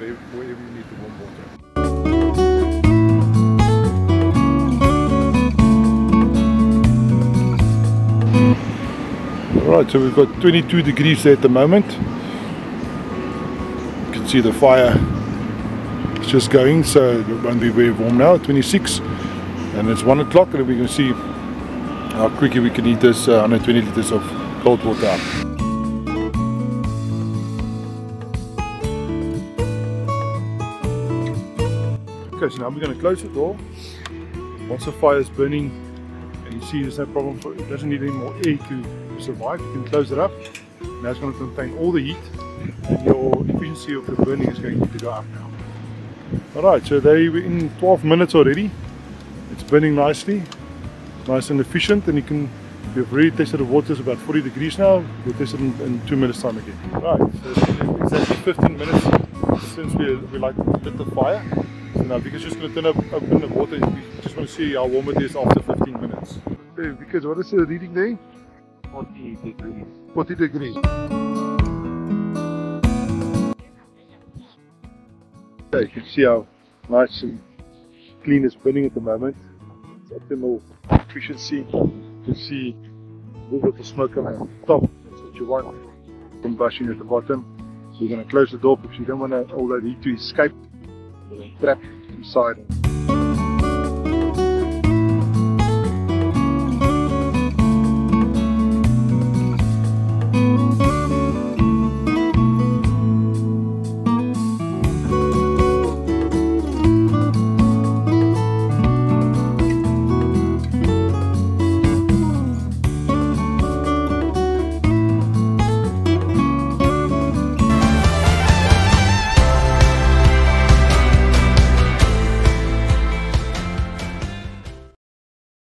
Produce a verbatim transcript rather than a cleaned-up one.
whatever, whatever you need for one more time. All right, so we've got twenty-two degrees at the moment. You can see the fire is just going, so it won't be very warm now. twenty-six, and it's one o'clock, and we can see how quickly we can eat this uh, one hundred twenty liters of cold water. Okay, so now we're going to close the door. Once the fire is burning, and you see there's no problem for it, doesn't need any more air to survive, you can close it up. Now it's going to contain all the heat, and your efficiency of the burning is going to go up now. Alright, so they were in twelve minutes already. It's burning nicely, nice and efficient, and you can, we've already tested the water, it's about forty degrees now. We'll test it in, in two minutes time again. Alright, so it's been exactly fifteen minutes since we, we like lit the fire. So now because just going to turn up, open the water, we just want to see how warm it is after fifteen minutes. Okay, because what is the reading there? forty degrees. forty degrees. Yeah, you can see how nice and clean it's burning at the moment. It's optimal efficiency. You can see a little bit of smoke coming on top. That's what you want. Combustion at the bottom. So you're going to close the door because you don't want all that heat to escape. You're trapped inside.